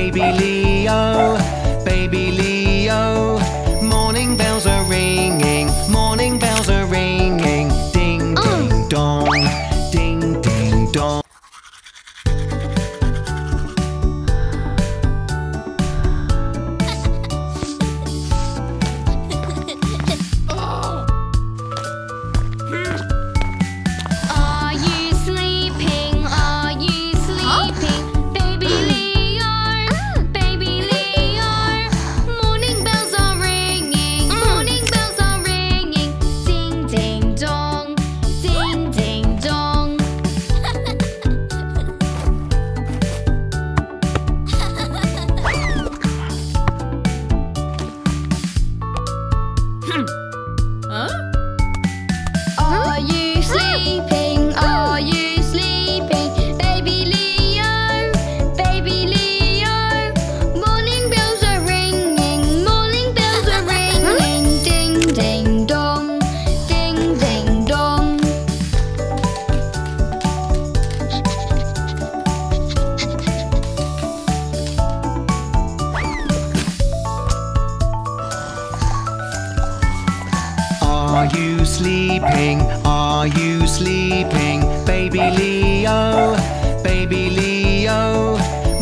Baby Leo, morning bells are ringing, morning bells are ringing. Ding, ding, dong, ding, ding, dong. Are you sleeping? Baby Leo,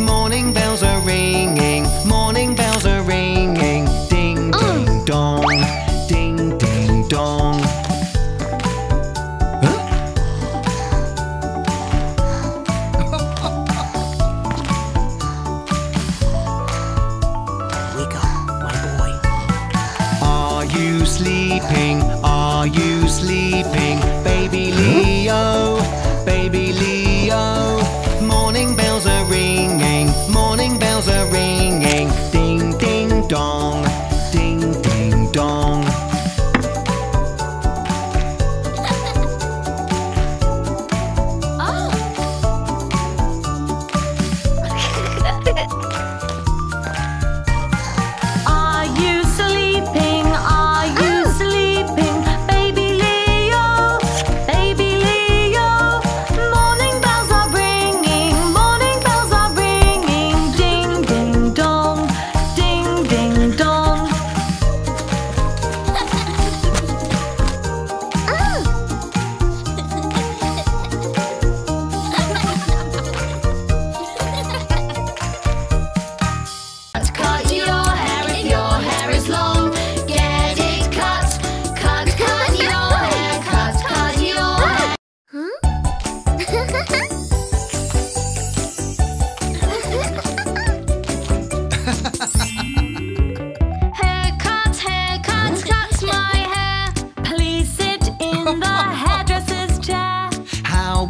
morning bells are ringing, morning bells are ringing. Ding, ding, dong, ding, ding, dong. Wake up, my boy. Are you sleeping? Are you sleeping? Baby Leo, morning bells are ringing, ding, ding, dong, ding, ding, dong.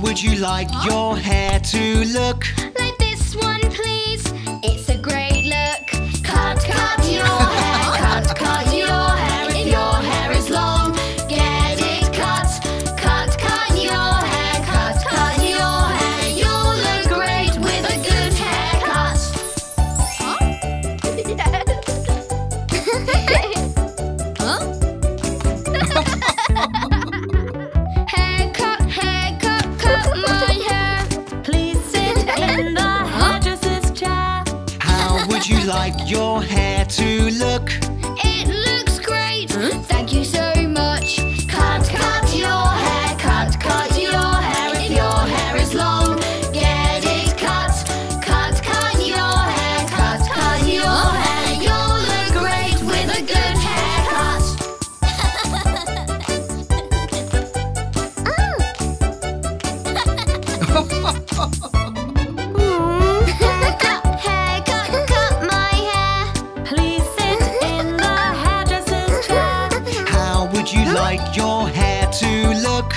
Would you like your hair to look like this one, please? It's a great look. Cut your hair, cut your hair. If your hair is long, get it cut. Cut your hair, cut your hair. You'll look great with a good haircut. You like your hair to look? It looks great. Thank you so much. Cut your hair, cut your hair. If your hair is long, get it cut. Cut your hair, cut your hair. You'll look great with a good haircut. Your hair to look.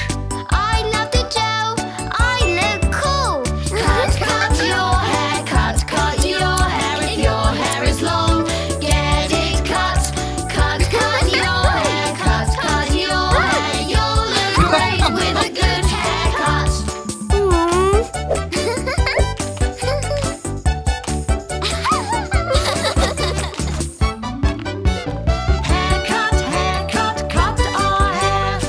I love the gel. I look cool. Cut your hair. Cut your hair. If your hair is long, get it cut. Cut your hair. Cut your hair. You'll look great with a good haircut. Haircut, haircut, cut our hair.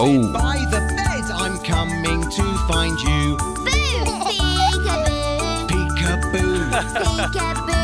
Oh. By the bed, I'm coming to find you. Boo! Peekaboo! Peekaboo! Peekaboo!